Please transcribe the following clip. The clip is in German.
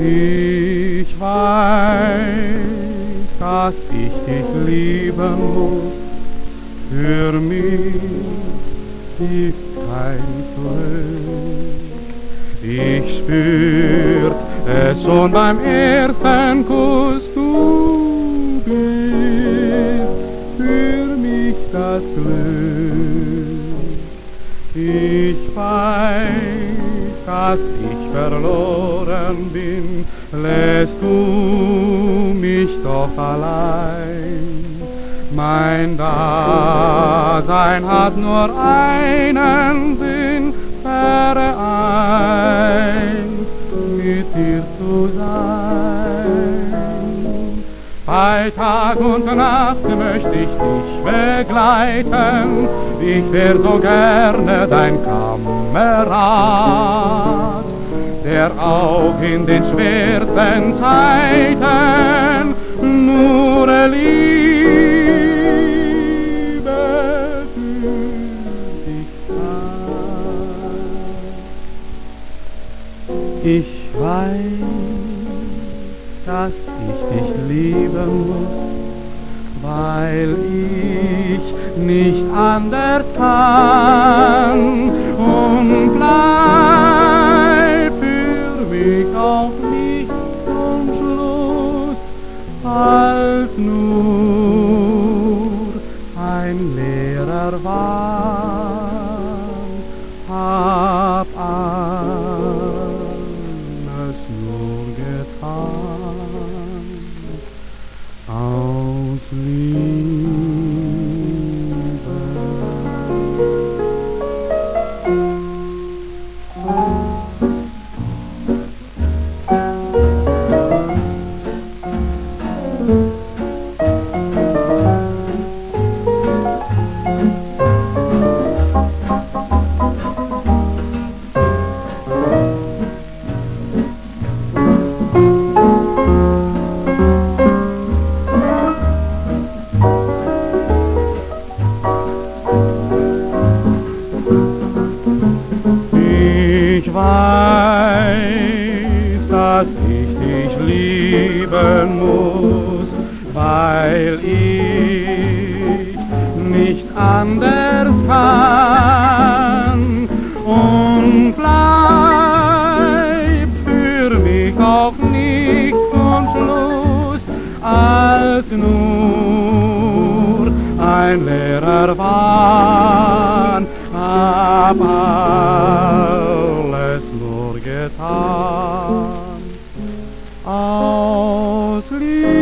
Ich weiß, dass ich dich lieben muss, für mich gibt kein Zurück. Ich spürt es schon beim ersten Kuss, du bist für mich das Glück. Ich weiß, dass ich verloren bin, lässt du mich doch allein. Mein Dasein hat nur einen Sinn, wäre ein, mit dir zu sein. Bei Tag und Nacht möchte ich dich begleiten, ich wär so gerne dein Kamerad, der auch in den schwersten Zeiten nur liebt. Ich weiß, dass ich dich lieben muss, weil ich nicht anders kann, und bleib für mich auch nichts zum Schluss als nur ein leerer Wahn. Hab aus Liebe. Ich weiß, dass ich dich lieben muss, weil ich nicht anders kann, und bleibt für mich auch nichts zum Schluss als nur ein leerer Wahn. Hab alles nur getan aus Liebe.